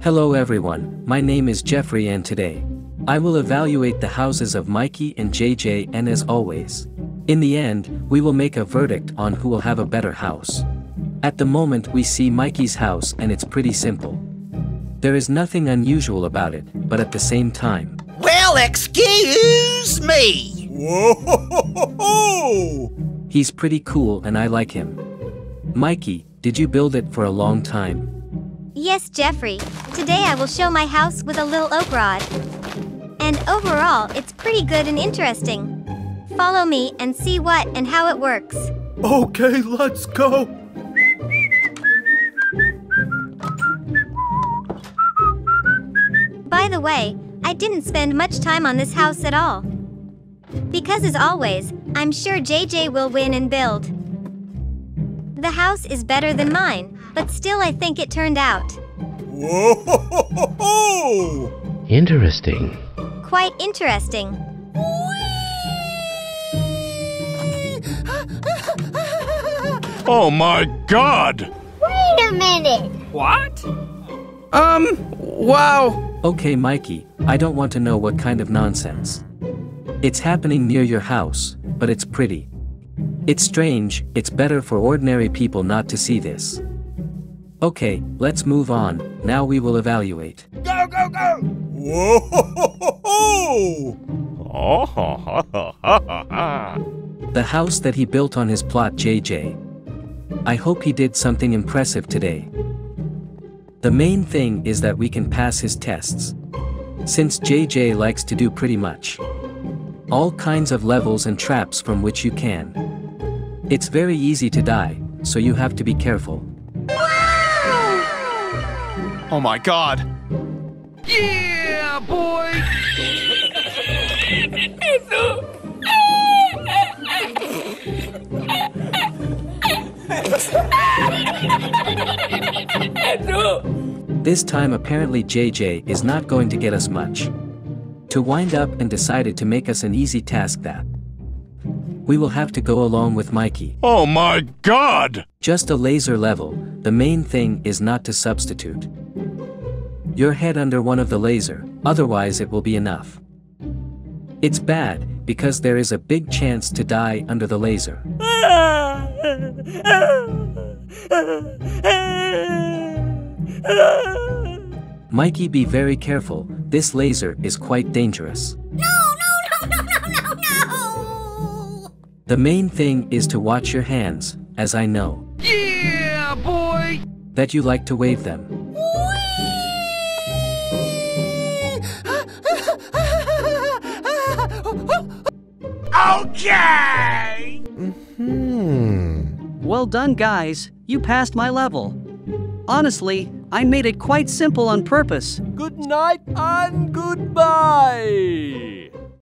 Hello everyone, my name is Jeffrey and today, I will evaluate the houses of Mikey and JJ, and as always, in the end, we will make a verdict on who will have a better house. At the moment we see Mikey's house and it's pretty simple. There is nothing unusual about it, but at the same time. Well, excuse me! Whoa! He's pretty cool and I like him. Mikey, did you build it for a long time? Yes, Jeffrey. Today I will show my house with a little oak rod. And overall, it's pretty good and interesting. Follow me and see what and how it works. Okay, let's go. By the way, I didn't spend much time on this house at all. Because as always, I'm sure JJ will win and build. The house is better than mine, but still I think it turned out. Whoa! Interesting. Quite interesting. Oh my God! Wait a minute! What? Wow! Okay, Mikey, I don't want to know what kind of nonsense. It's happening near your house, but it's pretty. It's strange, it's better for ordinary people not to see this. Okay, let's move on, now we will evaluate. Go, go, go! Whoa! The house that he built on his plot, JJ. I hope he did something impressive today. The main thing is that we can pass his tests. Since JJ likes to do pretty much all kinds of levels and traps from which you can. It's very easy to die, so you have to be careful. Wow! Oh my God! Yeah, boy! This time apparently JJ is not going to get us much. To wind up and decided to make us an easy task that we will have to go along with Mikey. Oh my God! Just a laser level, the main thing is not to substitute your head under one of the laser, otherwise it will be enough. It's bad, because there is a big chance to die under the laser. Mikey, be very careful, this laser is quite dangerous. No! The main thing is to watch your hands, as I know. Yeah, boy! That you like to wave them. Okay! Well done, guys. You passed my level. Honestly, I made it quite simple on purpose. Good night and goodbye!